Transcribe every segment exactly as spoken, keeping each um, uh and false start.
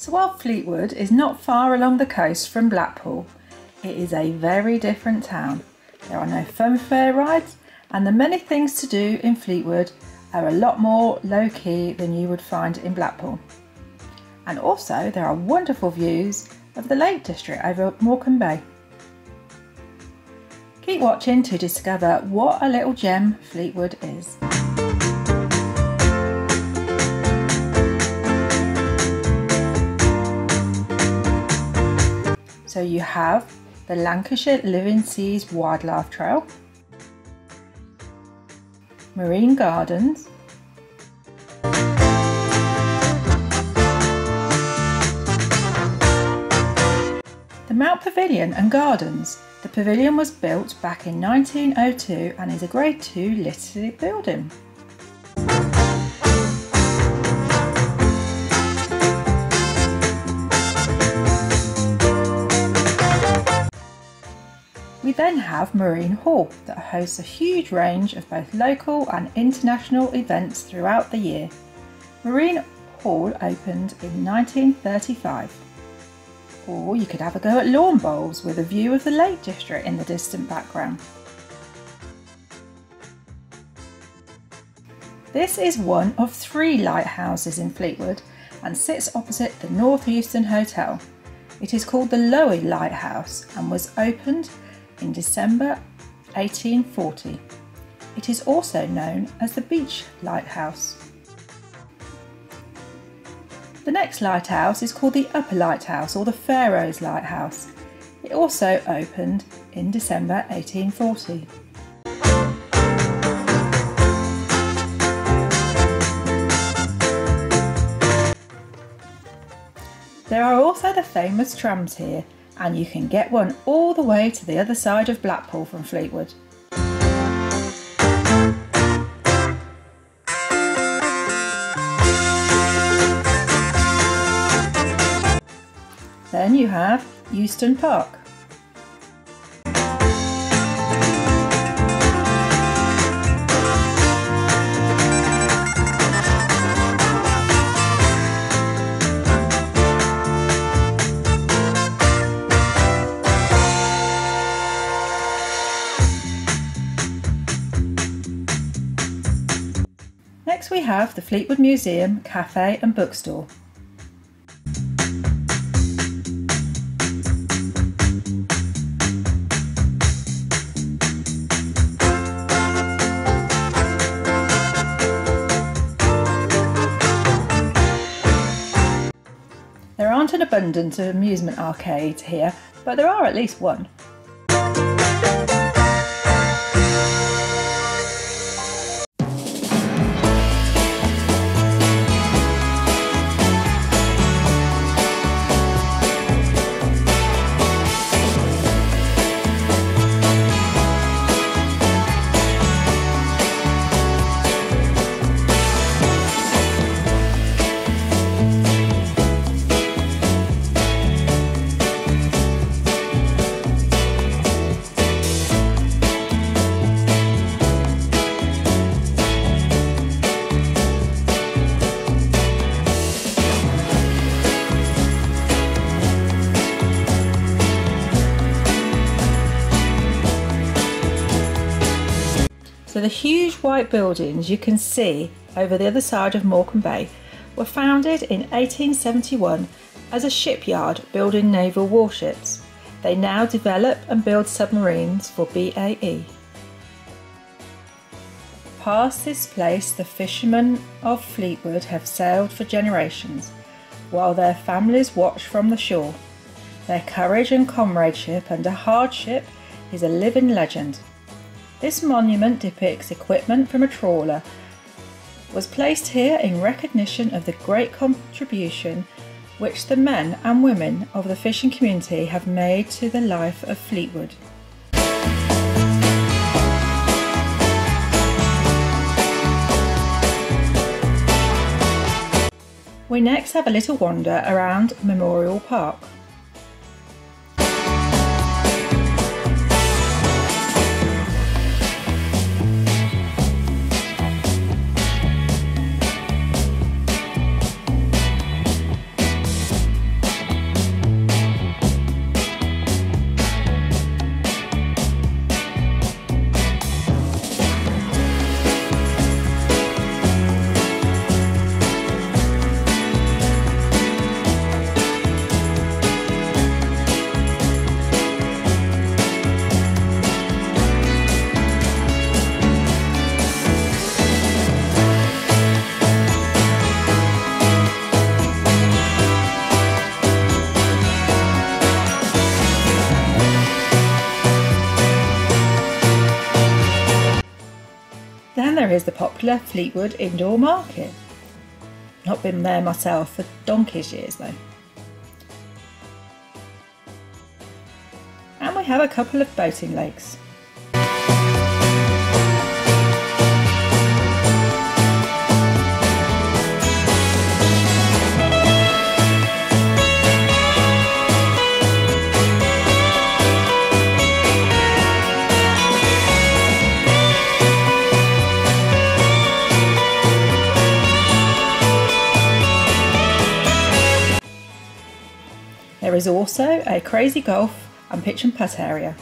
So while Fleetwood is not far along the coast from Blackpool, it is a very different town. There are no funfair rides, and the many things to do in Fleetwood are a lot more low-key than you would find in Blackpool. And also there are wonderful views of the Lake District over Morecambe Bay. Keep watching to discover what a little gem Fleetwood is. So you have the Lancashire Living Seas Wildlife Trail, Marine Gardens, the Mount Pavilion and Gardens. The pavilion was built back in nineteen oh two and is a Grade two listed building. We then have Marine Hall that hosts a huge range of both local and international events throughout the year. Marine Hall opened in nineteen thirty-five. Or you could have a go at lawn bowls with a view of the Lake District in the distant background. This is one of three lighthouses in Fleetwood and sits opposite the North Euston Hotel. It is called the Lower Lighthouse and was opened in December eighteen forty. It is also known as the Beach Lighthouse. The next lighthouse is called the Upper Lighthouse or the Pharos Lighthouse. It also opened in December eighteen forty. There are also the famous trams here, and you can get one all the way to the other side of Blackpool from Fleetwood. Then you have Euston Park. Next we have the Fleetwood Museum, Cafe and Bookstore. There aren't an abundance of amusement arcades here, but there are at least one. So the huge white buildings you can see over the other side of Morecambe Bay were founded in eighteen seventy-one as a shipyard building naval warships. They now develop and build submarines for B A E. Past this place, the fishermen of Fleetwood have sailed for generations, while their families watch from the shore. Their courage and comradeship under hardship is a living legend. This monument depicts equipment from a trawler, was placed here in recognition of the great contribution which the men and women of the fishing community have made to the life of Fleetwood. We next have a little wander around Memorial Park. there is the popular Fleetwood Indoor Market. Not been there myself for donkey's years though. And we have a couple of boating lakes. There is also a crazy golf and pitch and putt area.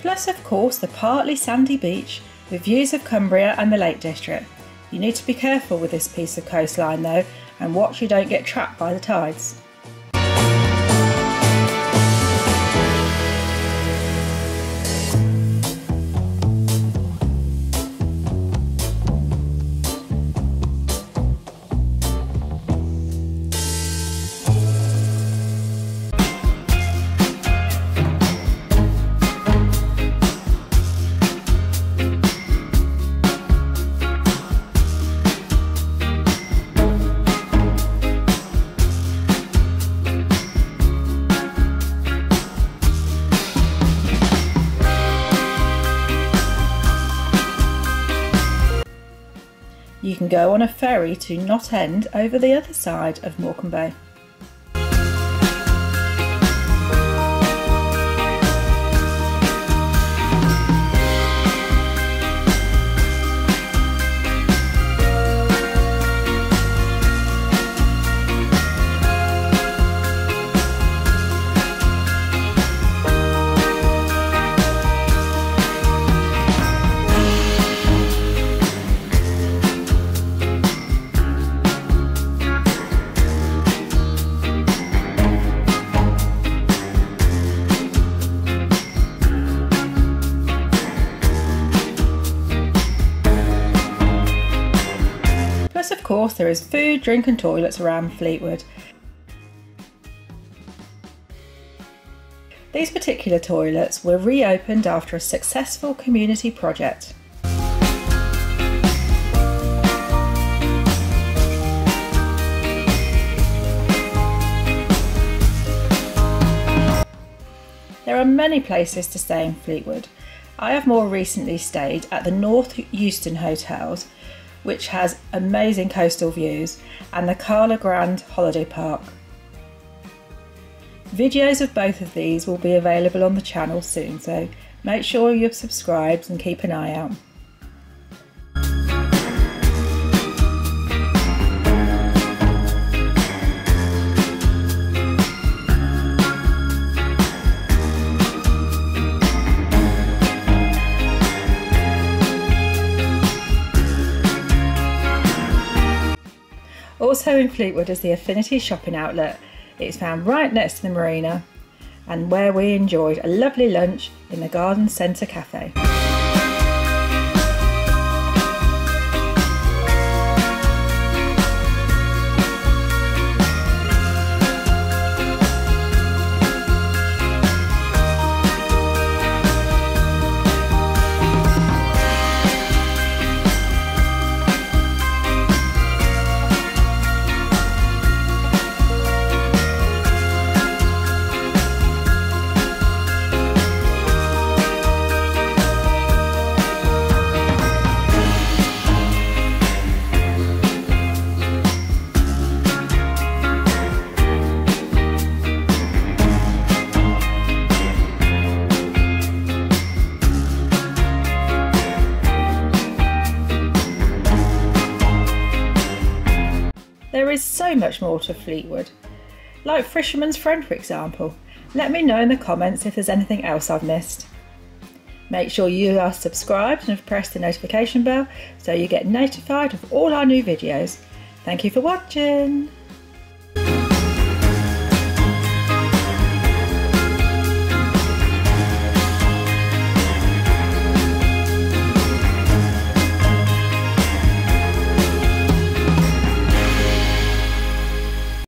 Plus, of course, the partly sandy beach with views of Cumbria and the Lake District. You need to be careful with this piece of coastline though, and watch you don't get trapped by the tides. You can go on a ferry to Knott End over the other side of Morecambe Bay. Of course, there is food, drink and toilets around Fleetwood. These particular toilets were reopened after a successful community project. There are many places to stay in Fleetwood. I have more recently stayed at the North Euston Hotel, which has amazing coastal views, and the Cala Gran Holiday Park. Videos of both of these will be available on the channel soon, so make sure you're subscribed and keep an eye out. Also in Fleetwood is the Affinity Shopping Outlet. It's found right next to the marina, and where we enjoyed a lovely lunch in the Garden Centre Cafe. There is so much more to Fleetwood, like Fisherman's Friend for example. Let me know in the comments if there's anything else I've missed. Make sure you are subscribed and have pressed the notification bell so you get notified of all our new videos. Thank you for watching!